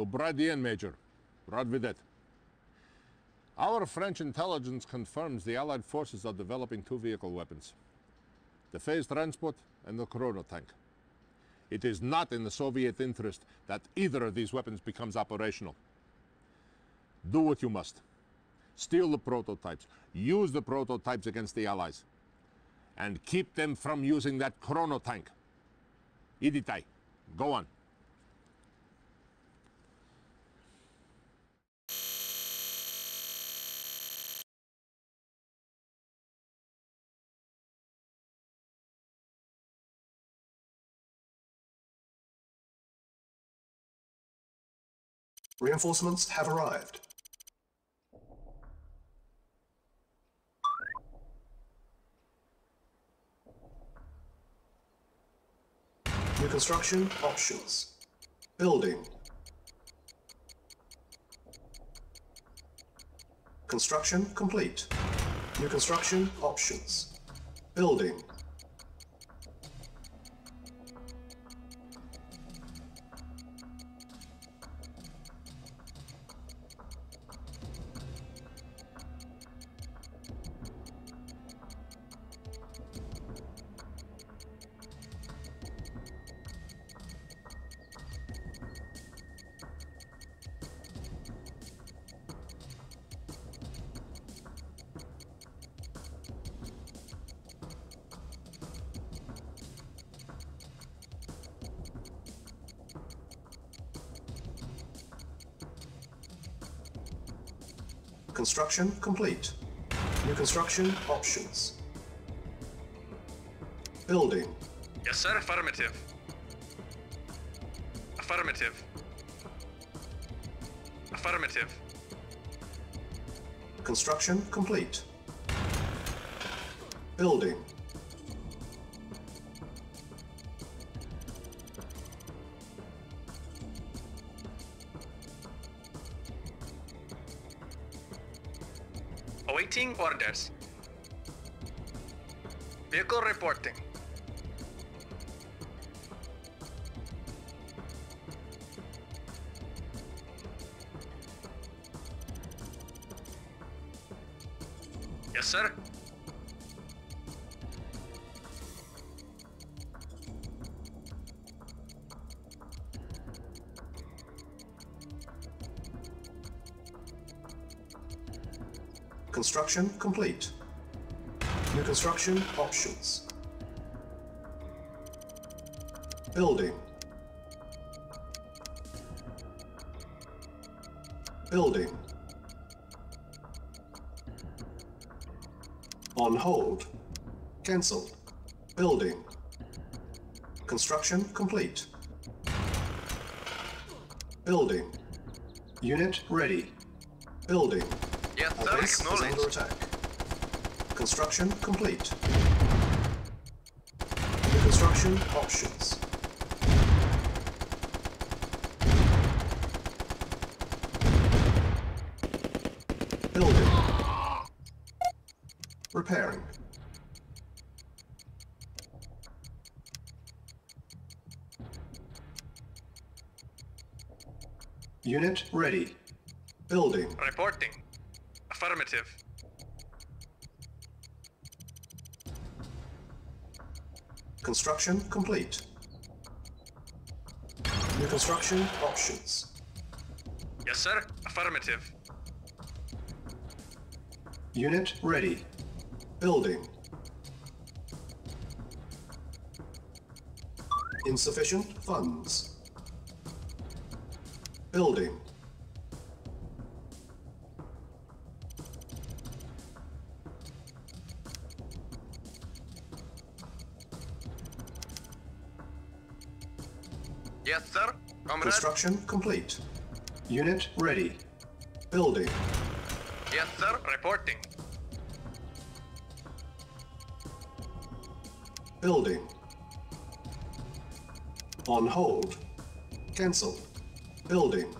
to Brad Major, Brad Videt. Our French intelligence confirms the Allied forces are developing two vehicle weapons, the phased transport and the Corona tank. It is not in the Soviet interest that either of these weapons becomes operational. Do what you must. Steal the prototypes, use the prototypes against the Allies, and keep them from using that Corona tank. Iditai, go on. Reinforcements have arrived. New construction options. Building. Construction complete. New construction options. Building. Construction complete. New construction options. Building. Yes, sir. Affirmative. Affirmative. Affirmative. Construction complete. Building. Awaiting orders. Vehicle reporting. Yes, sir. Construction complete. New construction options. Building. Building. On hold. Cancel. Building. Construction complete. Building. Unit ready. Building. Yes, sir. Base is under attack. Construction complete. New construction options. Building. Repairing. Unit ready. Building. Reporting. Affirmative. Construction complete. New construction options. Yes, sir. Affirmative. Unit ready. Building. Insufficient funds. Building. Yes, sir. Construction complete. Unit ready. Building. Yes, sir. Reporting. Building. On hold. Cancel. Building.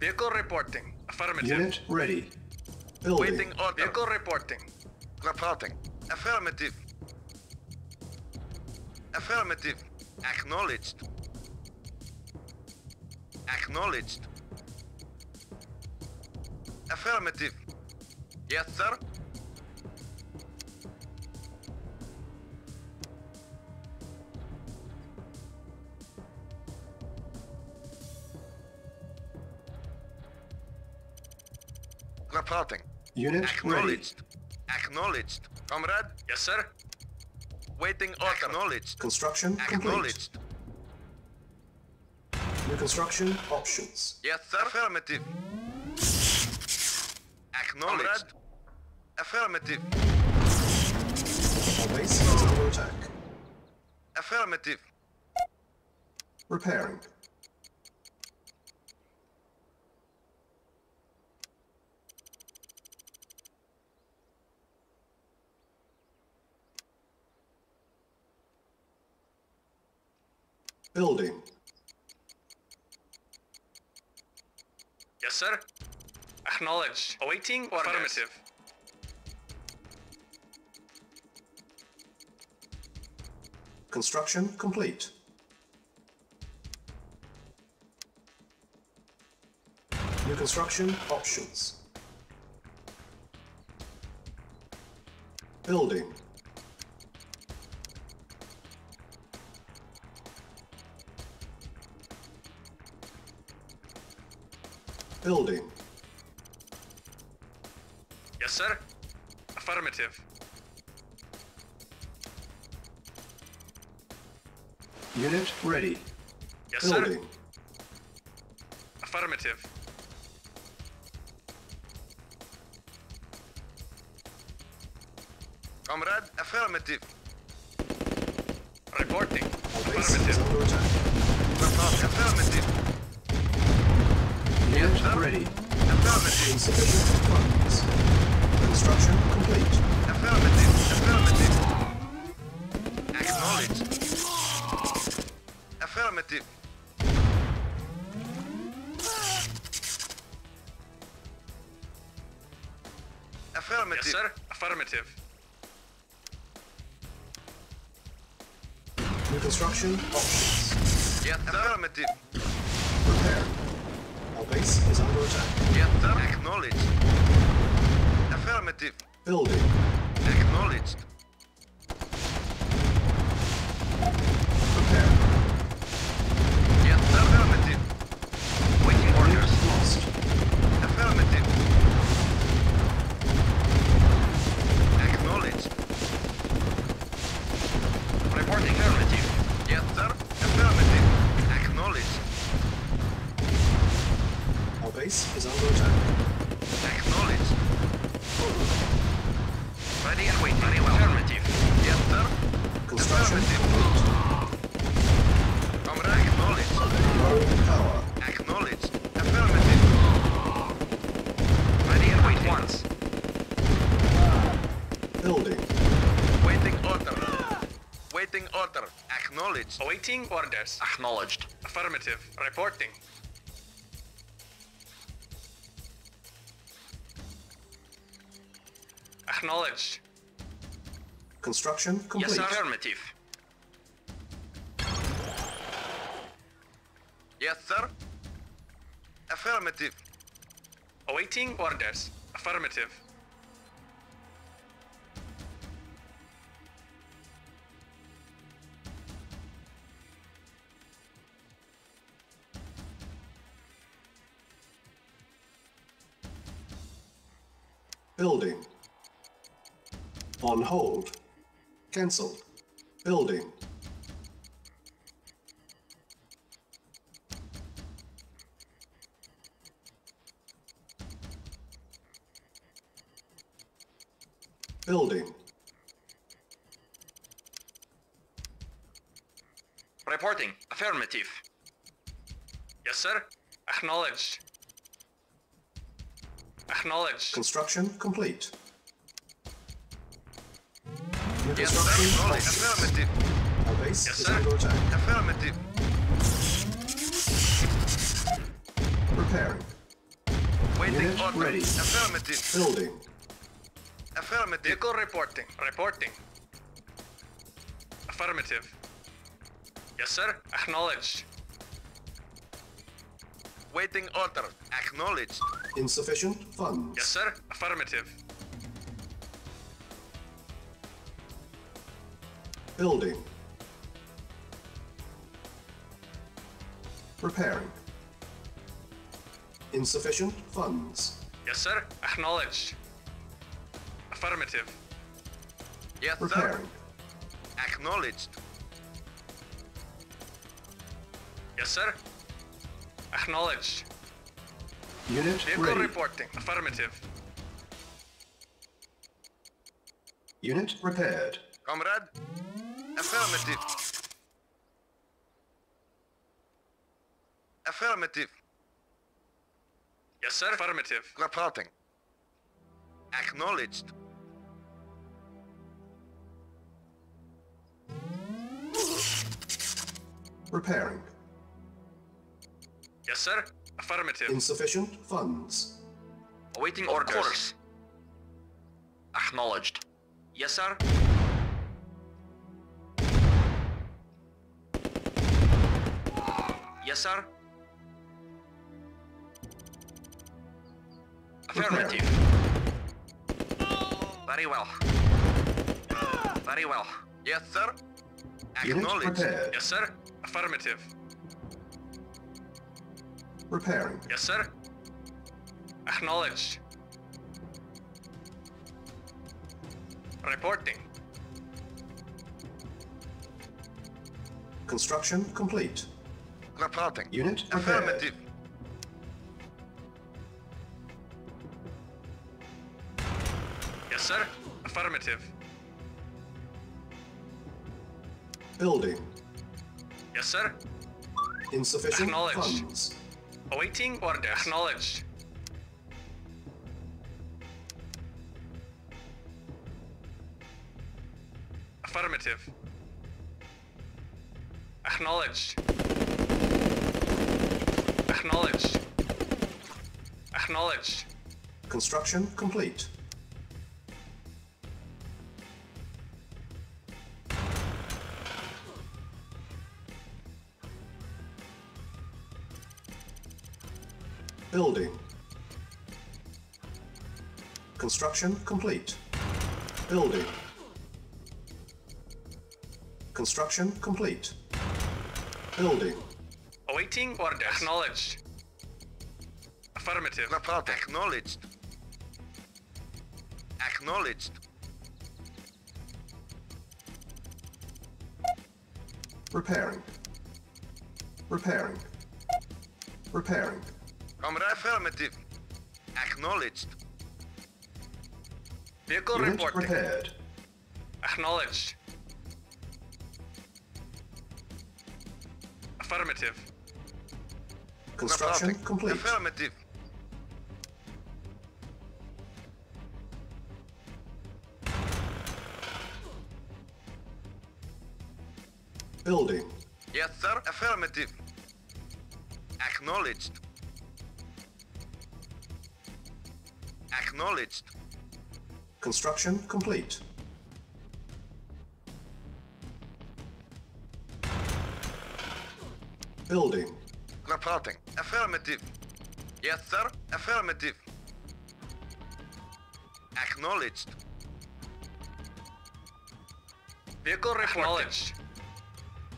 Vehicle reporting. Affirmative. Unit ready. Building. Waiting order. Vehicle reporting. Reporting. Affirmative. Affirmative. Acknowledged. Acknowledged. Affirmative. Yes, sir. Reporting. Unit acknowledged. Ready. Acknowledged. Comrade. Yes, sir. Waiting order. Acknowledged. Construction acknowledged. Complete. Reconstruction options. Yes, sir. Affirmative. Acknowledged. Comrade. Affirmative. Our base is under attack. Affirmative. Repairing. Building. Yes, sir. Acknowledged. Awaiting orders. Affirmative. Construction complete. New construction options. Building. Building. Yes, sir. Affirmative. Unit ready. Yes, building. Sir. Affirmative. Comrade, affirmative. Reporting. Affirmative. Affirmative. Unit ready. Affirmative. Insufficient funds. Construction complete. Affirmative. Affirmative. Acknowledged. Affirmative. Affirmative. Yes, sir. Affirmative. New construction options. Yes, affirmative. Repair. Our base is under attack. Yes, sir. Acknowledged. Affirmative. Building. Acknowledged. Prepare. Yes, sir. Affirmative. Waiting orders. Lost. Affirmative. Acknowledged. Reporting. Affirmative. Yes, sir. Affirmative. Acknowledged. Our base is under attack. Acknowledged. Ready and waiting. Very well. Affirmative. Yes, sir. Construction. Affirmative. Comrade, acknowledged. Low power. Acknowledged. Affirmative. Ready and waiting. Once. Building. Waiting order. Waiting order. Acknowledged. Waiting orders. Acknowledged. Affirmative. Reporting. Acknowledged. Construction complete. Yes, affirmative. Yes, sir. Affirmative. Awaiting orders. Affirmative. Building. On hold. Cancel. Building. Building. Reporting. Affirmative. Yes, sir. Acknowledged. Acknowledged. Construction complete. Yes, sir. Affirmative. Our base yes, sir. Is under attack. Affirmative. Preparing. Waiting unit order. Ready. Affirmative. Building. Affirmative. Vehicle reporting. Reporting. Affirmative. Yes, sir. Acknowledged. Waiting order. Acknowledged. Insufficient funds. Yes, sir. Affirmative. Building. Repairing. Insufficient funds. Yes, sir. Acknowledged. Affirmative. Yes, sir. Repairing. Acknowledged. Yes, sir. Acknowledged. Unit ready. Reporting. Affirmative. Unit repaired. Comrade. Affirmative. Affirmative. Yes, sir. Affirmative. Reporting. Acknowledged. Repairing. Yes, sir. Affirmative. Insufficient funds. Awaiting orders. Of course. Acknowledged. Yes, sir. Yes, sir. Affirmative. Repairing. Very well. Very well. Yes, sir. Acknowledged. Yes, sir. Affirmative. Repairing. Yes, sir. Acknowledged. Reporting. Construction complete. Reporting. Unit prepared. Affirmative. Yes, sir. Affirmative. Building. Yes, sir. Insufficient funds. Awaiting order. Acknowledged. Affirmative. Acknowledged. Acknowledged. Acknowledged. Construction complete. Building. Construction complete. Building. Construction complete. Building. Awaiting order. Acknowledged. Affirmative. Report. Acknowledged. Acknowledged. Repairing. Repairing. Repairing. Comrade. Affirmative. Acknowledged. Vehicle reporting. Repaired. Acknowledged. Affirmative. Construction complete. Affirmative. Building. Yes, sir. Affirmative. Acknowledged. Acknowledged. Construction complete. Building. Reporting. Affirmative. Yes, sir. Affirmative. Acknowledged. Vehicle acknowledged.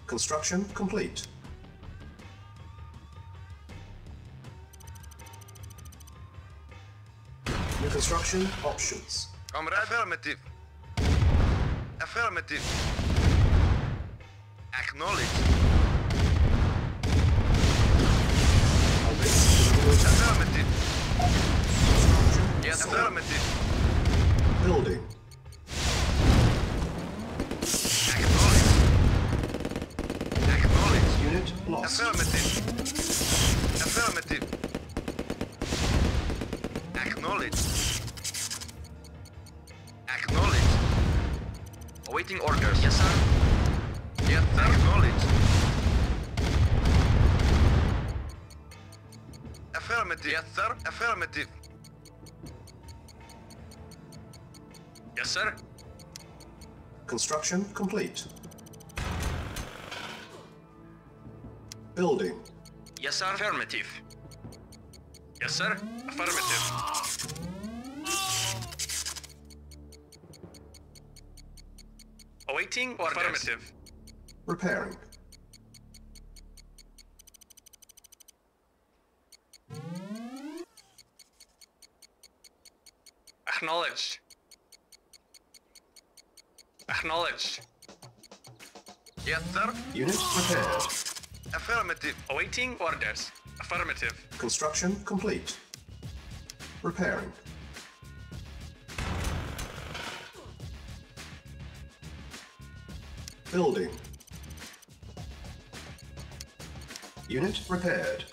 Construction complete. New construction options. Comrade. Affirmative. Affirmative. Acknowledged. Affirmative. Yes, affirmative. Building. Acknowledged. Acknowledged. Unit lost. Affirmative. Affirmative. Acknowledged. Acknowledged. Awaiting orders. Yes, sir. Yes, sir. Acknowledged. Affirmative. Yes, sir. Affirmative. Yes, sir. Construction complete. Building. Yes, sir. Affirmative. Yes, sir. Affirmative. Awaiting orders. Affirmative. Repairing. Acknowledged. Acknowledged. Yes, sir. Unit prepared. Affirmative. Awaiting orders. Affirmative. Construction complete. Repairing. Building. Unit repaired.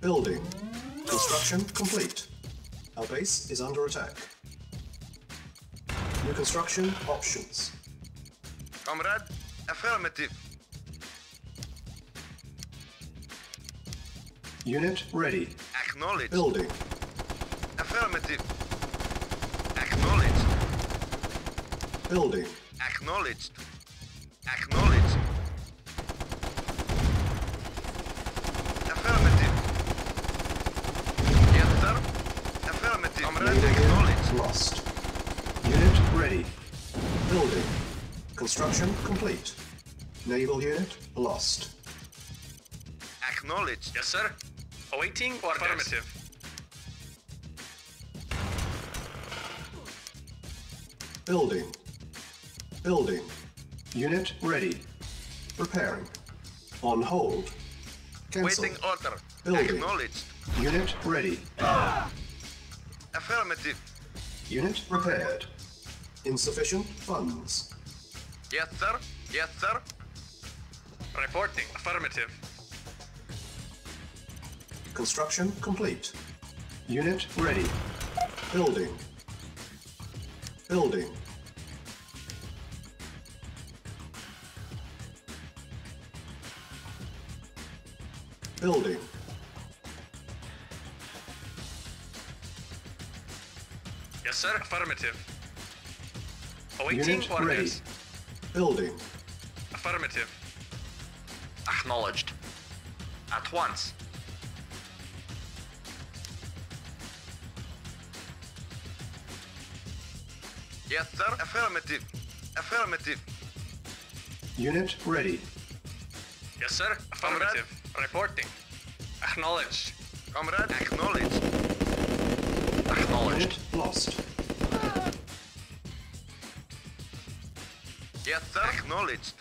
Building. Construction complete. Our base is under attack. New construction options. Comrade, affirmative. Unit ready. Acknowledged. Building. Affirmative. Acknowledged. Building. Acknowledged. Acknowledged. Affirmative. Yes, sir. Affirmative. Comrade, acknowledged. Lost. Unit ready. Building. Construction complete. Naval unit lost. Acknowledged. Yes, sir. Awaiting orders. Affirmative. Building. Building. Unit ready. Repairing. On hold. Cancel. Waiting order. Building. Acknowledged. Unit ready. Affirmative. Unit repaired. Insufficient funds. Yes, sir. Yes, sir. Reporting. Affirmative. Construction complete. Unit ready. Building. Building. Building. Yes, sir. Affirmative. Awaiting orders. Building. Affirmative. Acknowledged. At once. Yes, sir. Affirmative. Affirmative. Unit ready. Yes, sir. Affirmative. Comrade. Reporting. Acknowledged. Comrade, acknowledged. Acknowledged. Unit lost. Yes, sir. Acknowledged.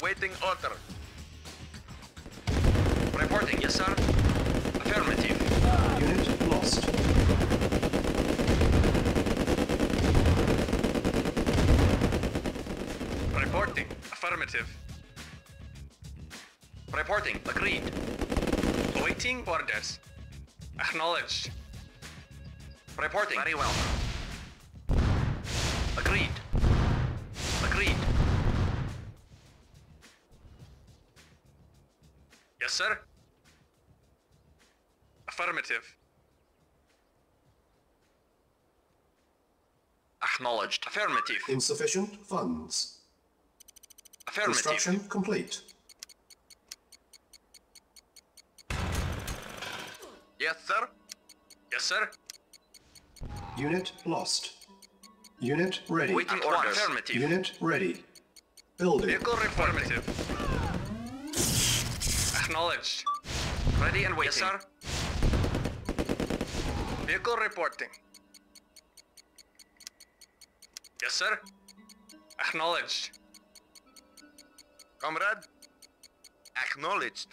Waiting order. Reporting. Yes, sir. Affirmative. Unit lost. Reporting. Affirmative. Reporting. Agreed. Awaiting orders. Acknowledged. Reporting. Very well. Agreed. Agreed. Yes, sir. Affirmative. Acknowledged. Affirmative. Insufficient funds. Construction complete. Yes, sir. Yes, sir. Unit lost. Unit ready. Waiting orders. Affirmative. Unit ready. Building. Vehicle affirmative. Acknowledged. Ready and waiting. Yes, sir. Vehicle reporting. Yes, sir. Acknowledged. Comrade, acknowledged.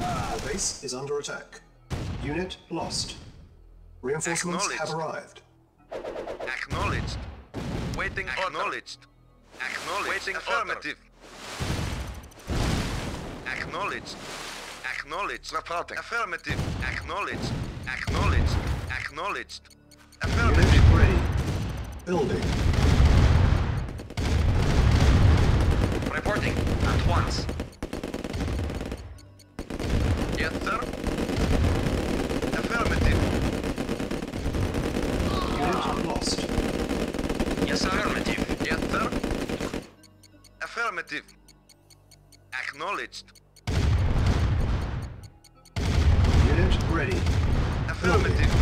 Our base is under attack. Unit lost. Reinforcements have arrived. Acknowledged. Waiting acknowledged. Order. Acknowledged. Waiting affirmative. Order. Acknowledged. Acknowledged. Reporting. Affirmative. Acknowledged. Acknowledged. Acknowledged. Affirmative. Unit ready. Building. Reporting at once. Yes, sir. Affirmative. are lost. Yes, affirmative. Yes, sir. Affirmative. Acknowledged. Unit ready. Affirmative.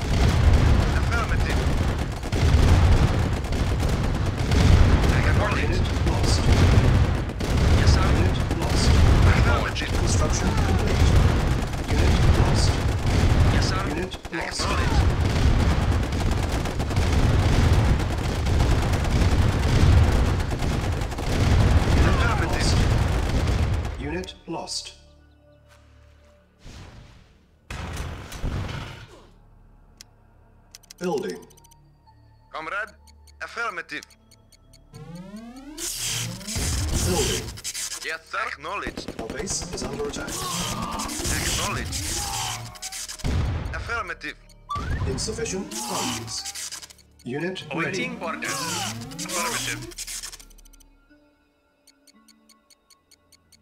Loaded. Affirmative. Acknowledged. Unit lost. Yes, sir. Unit lost. Affirmative. Construction complete. Unit lost. Yes, sir. Unit lost. Acknowledged. Unit lost. Building. Comrade, affirmative. Building. Yes, sir. Acknowledged. Our base is under attack. Acknowledged. Affirmative. Insufficient funds. Unit ready. Waiting orders. Affirmative.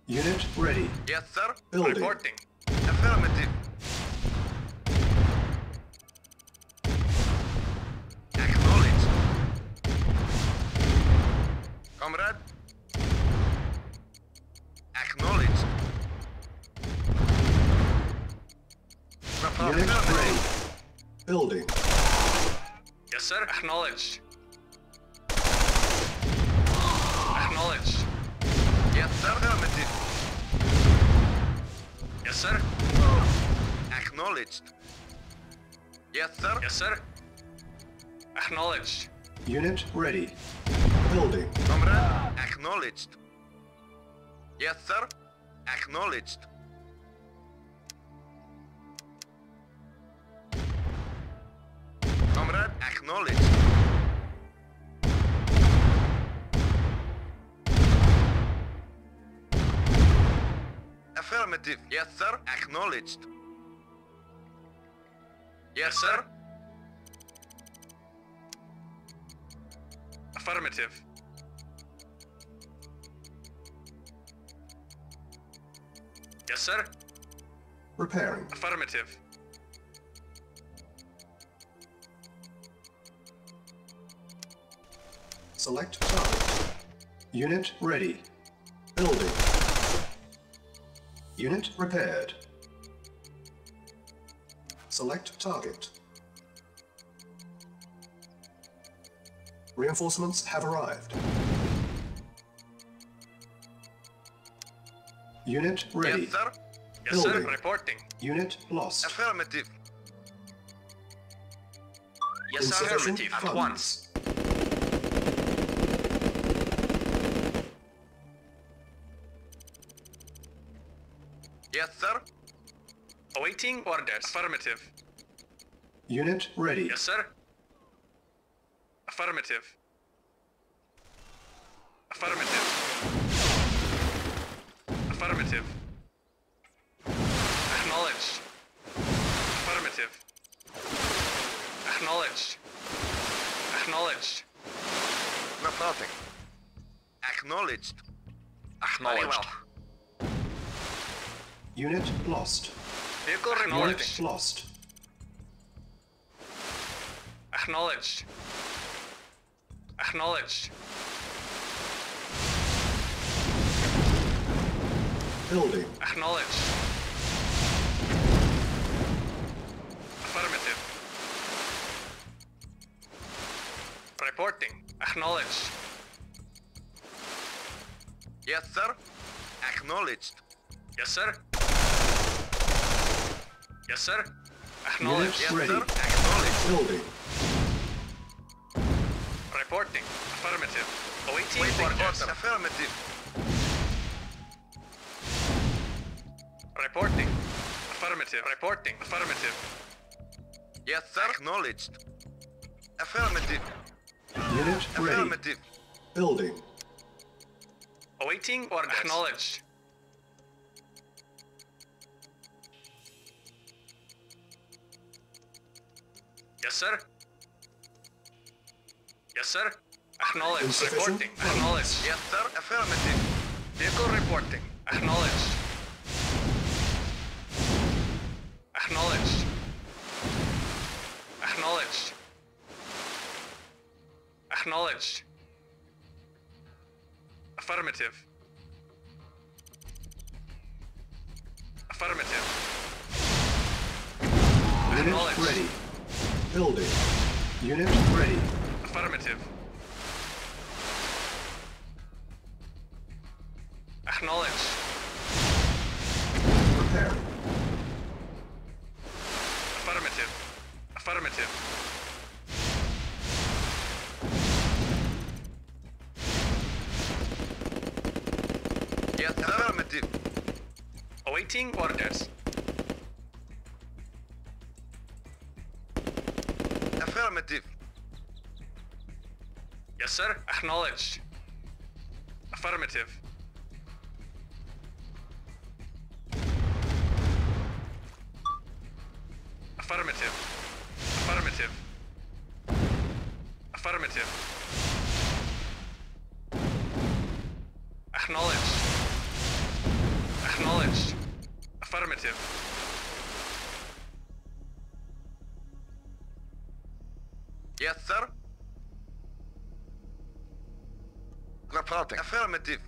Unit ready. Yes, sir. Building. Reporting. Affirmative. Acknowledged. Comrade. Acknowledged. Unit ready. Building. Yes, sir. Acknowledged. Acknowledged. Yes, sir. Affirmative. Yes, sir. Acknowledged. Yes, sir. Yes, sir. Acknowledged. Unit ready. Building. Comrade, acknowledged. Yes, sir. Acknowledged. Comrade, acknowledged. Affirmative. Yes, sir. Acknowledged. Yes, sir. Affirmative. Yes, sir. Repairing. Affirmative. Select target. Unit ready. Building. Unit repaired. Select target. Reinforcements have arrived. Unit ready. Yes, sir. Yes, sir. Reporting. Unit lost. Affirmative. Yes, sir. Affirmative. At once. Yes, sir. Awaiting orders. Affirmative. Unit ready. Yes, sir. Affirmative. Affirmative. Affirmative. Acknowledged. Affirmative. Acknowledged. Acknowledged. Reporting. Acknowledged. Acknowledged. Unit lost. Vehicle reporting. Unit lost. Acknowledged. Acknowledged. Building. Acknowledged. Affirmative. Reporting. Acknowledged. Yes, sir. Acknowledged. Yes, sir. Yes, sir. Acknowledged. Yes, ready. Sir. Acknowledged. Building. Reporting. Affirmative. Awaiting orders. Affirmative. Reporting. Affirmative. Reporting. Affirmative. Yes, sir. Acknowledged. Affirmative. Unit ready. Affirmative. Building. Awaiting orders. Acknowledged. Yes, sir. Yes, sir. Acknowledged. Reporting. Acknowledged. Yes, sir. Affirmative. Vehicle reporting. Acknowledged. Acknowledged. Acknowledged. Acknowledged. Affirmative. Affirmative. Units ready. Building. Units ready. Affirmative. Acknowledged. Prepare. Affirmative. Affirmative. Awaiting orders. Affirmative. Yes, sir. Acknowledged. Affirmative. Affirmative. Affirmative. Affirmative. Acknowledged. Acknowledged. Affirmative. Yes, sir. Reporting. Affirmative.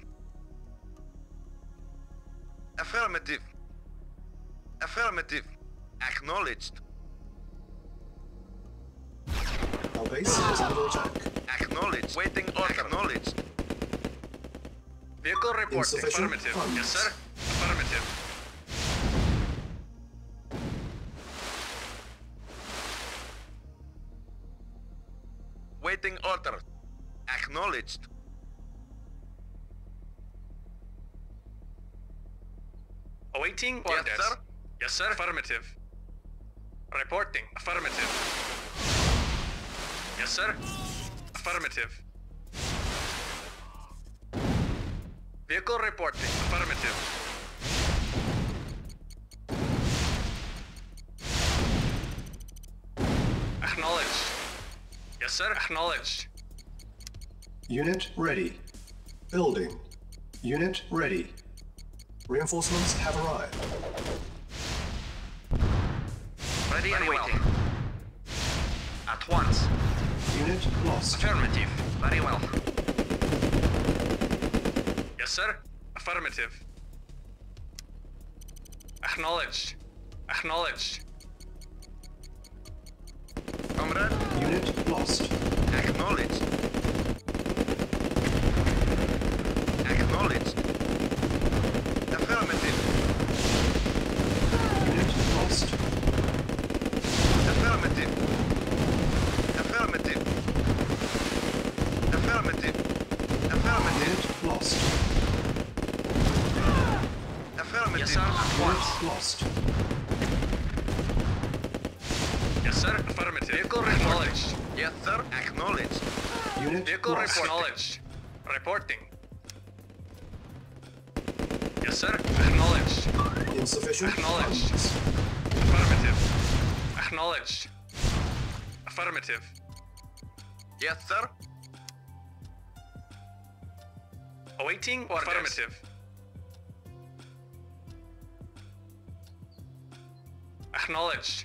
Affirmative. Affirmative. Acknowledged. Our base is under attack. Acknowledged. Waiting order. Acknowledged. Vehicle reporting. Affirmative. Funds. Yes, sir. Affirmative. Waiting order. Acknowledged. Awaiting orders. Yes, sir. Yes, sir. Affirmative. Reporting. Affirmative. Yes, sir. Affirmative. Vehicle reporting. Affirmative. Acknowledged. Yes, sir. Acknowledged. Unit ready. Building. Unit ready. Reinforcements have arrived. Ready and waiting. Well. At once. Unit lost. Affirmative. Very well. Yes, sir. Affirmative. Acknowledged. Acknowledged. Comrade. Unit lost. Acknowledged. Acknowledged. Affirmative. Unit lost. Affirmative. Affirmative. Affirmative. Affirmative. Unit lost. Affirmative. Yes, sir. At once. Lost. Yes, sir. Affirmative. Vehicle acknowledged. Yes, sir. Acknowledged. Unit vehicle report. Acknowledged. Reporting. Yes, sir. Acknowledged. Insufficient. Acknowledged. Funds. Affirmative. Acknowledged. Affirmative. Yes, sir. Awaiting orders. Affirmative. Acknowledged.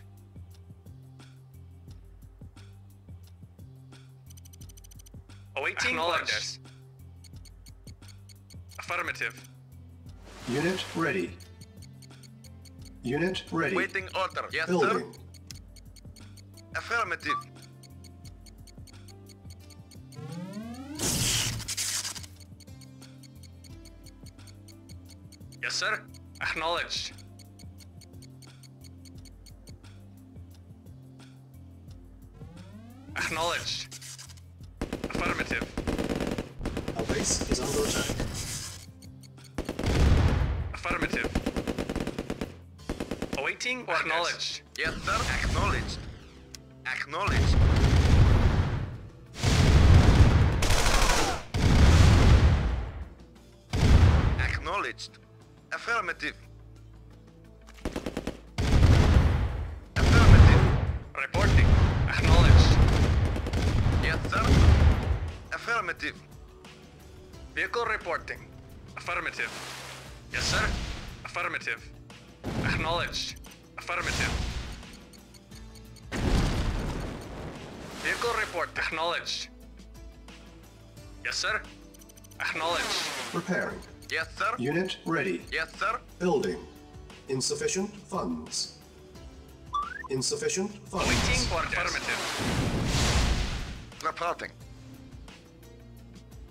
Awaiting orders. Affirmative. Unit ready. Unit ready. Waiting order. Yes, sir. Affirmative. Yes, sir. Acknowledged. Acknowledged. Affirmative. Our base is under attack. Affirmative. Awaiting orders. Acknowledged. Yes, sir. Acknowledged. Acknowledged. Acknowledged. Affirmative. Affirmative. Reporting. Acknowledged. Yes, sir. Affirmative. Vehicle reporting. Affirmative. Yes, sir. Affirmative. Acknowledged. Affirmative. Vehicle report. Acknowledged. Yes, sir. Acknowledged. Repairing. Yes, sir. Unit ready. Yes, sir. Building. Insufficient funds. Insufficient funds. Waiting for affirmative. Reporting.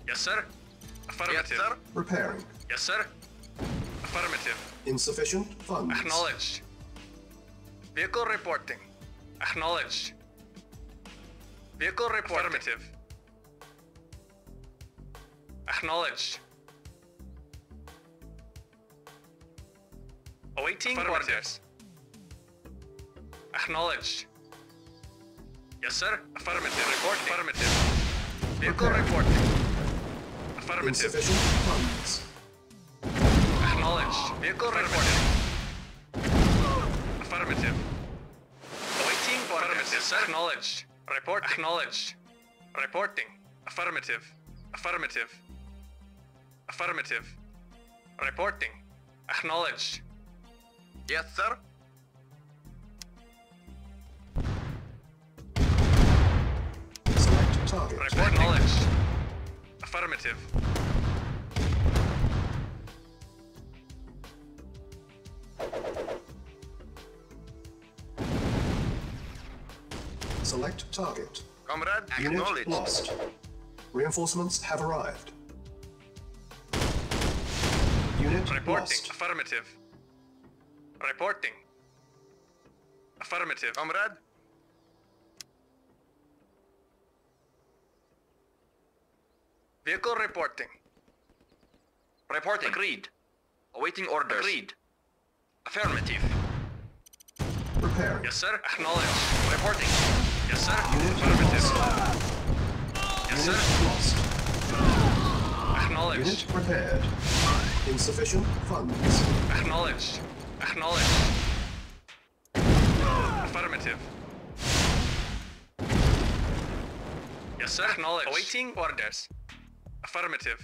Yes, sir. Affirmative. Yes, sir. Repairing. Yes, sir. Affirmative. Insufficient funds. Acknowledged. Vehicle reporting. Acknowledged. Vehicle reporting. Affirmative. Acknowledged. Awaiting orders. Acknowledged. Yes, sir. Affirmative. Report. Affirmative. Vehicle reporting. Affirmative. Insufficient funds. Acknowledged. Vehicle reporting. Affirmative. Awaiting orders. Yes, sir. Acknowledged. Report. Acknowledged. Reporting. Affirmative. Affirmative. Affirmative. Reporting. Acknowledged. Yes, sir. Select target. Report. Acknowledged. Affirmative. Select target. Comrade, acknowledged. Unit lost. Reinforcements have arrived. Unit reporting. Lost. Affirmative. Reporting. Affirmative. Comrade. Vehicle reporting. Reporting. Agreed. Awaiting orders. Agreed. Affirmative. Preparing. Yes, sir. Acknowledged. Reporting. Yes, sir. Unit affirmative. Lost. Yes, sir. Unit lost. Acknowledged. Unit prepared. Insufficient funds. Acknowledged. Acknowledged. Affirmative. Yes, sir. Acknowledged. Awaiting orders. Affirmative.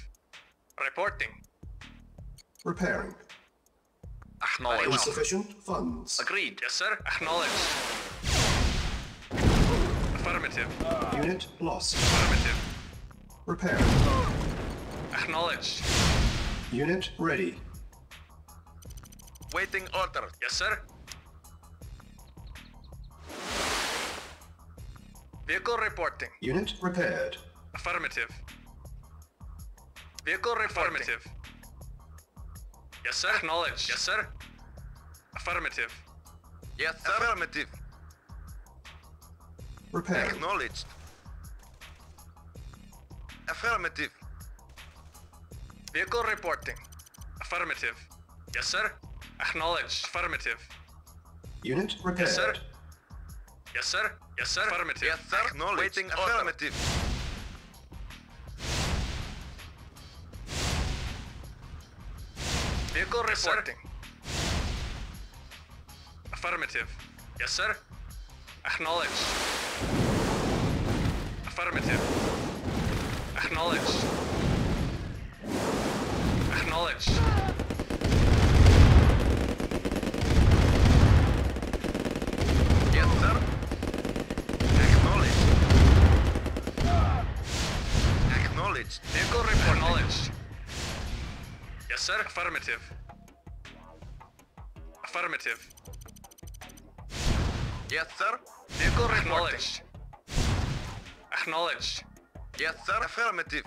Reporting. Repairing. Acknowledged. Insufficient funds. Agreed. Yes, sir. Acknowledged. Affirmative. Unit lost. Affirmative. Repairing. Acknowledged. Unit ready. Waiting order. Yes, sir. Vehicle reporting. Unit repaired. Affirmative. Vehicle affirmative. Yes, sir. Acknowledged. Yes, sir. Affirmative. Yes, sir. Affirmative. Repaired. Acknowledged. Affirmative. Vehicle reporting. Affirmative. Yes, sir. Acknowledged. Affirmative. Unit repaired. Yes, sir. Yes, sir. Yes, sir. Affirmative. Yes, sir. Acknowledged. Waiting affirmative. Vehicle yes, reporting. Sir. Affirmative. Yes, sir. Acknowledged. Affirmative. Acknowledged. Acknowledged. Vehicle report. Acknowledged. Yes, sir. Affirmative. Affirmative. Yes, sir. Vehicle report. Acknowledged. Acknowledged. Yes, sir. Affirmative.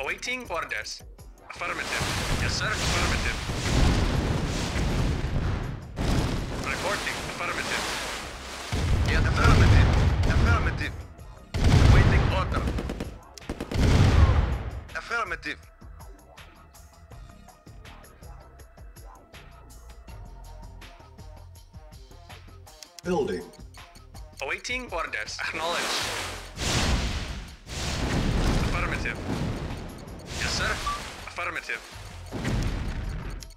Awaiting orders. Affirmative. Yes, sir. Affirmative. Reporting. Affirmative. Yes, affirmative. Affirmative. Waiting order. Affirmative. Building. Awaiting orders. Acknowledged. Affirmative. Yes, sir. Affirmative.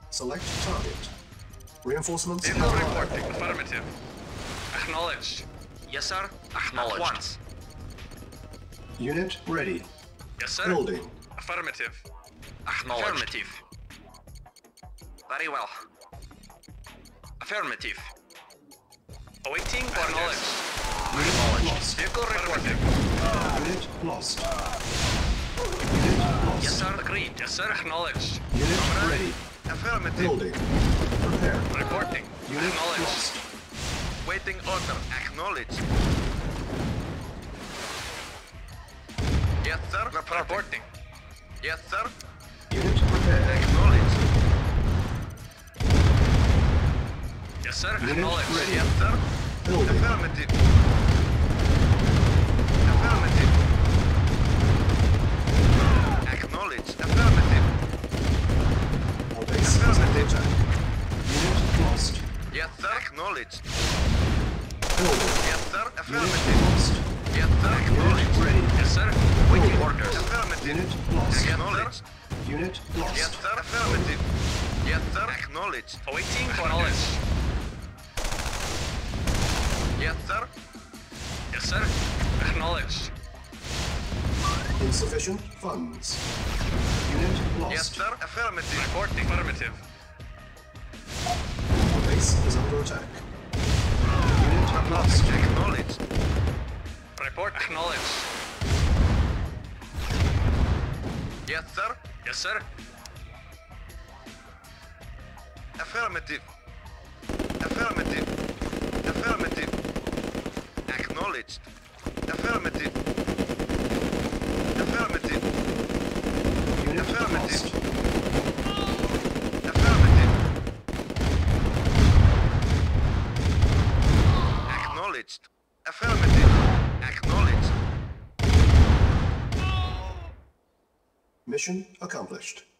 Select target. Reinforcements. Vehicle reporting. Affirmative. Acknowledged. Yes, sir. Acknowledged. At once. Unit ready. Yes, sir. Building. Affirmative. Acknowledged. Affirmative. Very well. Affirmative. Awaiting orders. Acknowledged. lost. Unit lost. Yes, sir. Agreed. Yes, sir. Acknowledged. Unit ready. Affirmative. Building. Prepare. Reporting. Unit lost. Waiting order. Acknowledged. Yes, sir. Reporting. Yes, sir. Unit prepared. Acknowledged. Yes, sir. Acknowledged. Ready. Yes, sir. Building. Affirmative. Affirmative. Acknowledged. Affirmative. Affirmative. Unit lost. Yes, sir. Acknowledged. Building. Yes, sir. Affirmative. Unit lost. Yes, sir. Acknowledged. Ready. Yes, sir. Waiting orders. Affirmative. Unit lost. Acknowledged. Unit lost. Yes, sir. Affirmative. Yes, sir. Acknowledged. Waiting for knowledge. Yes, sir. Yes, sir. Acknowledged. Insufficient funds. Unit lost. Yes, sir. Affirmative. Reporting. Affirmative. Our base is under attack. Unit lost. Acknowledged. Report. Acknowledged. Yes, sir. Yes, sir. Affirmative. Affirmative. Affirmative. Acknowledged. Affirmative. Affirmative. Unit affirmative. Lost. Affirmative. Acknowledged. Affirmative. Acknowledged. Mission accomplished.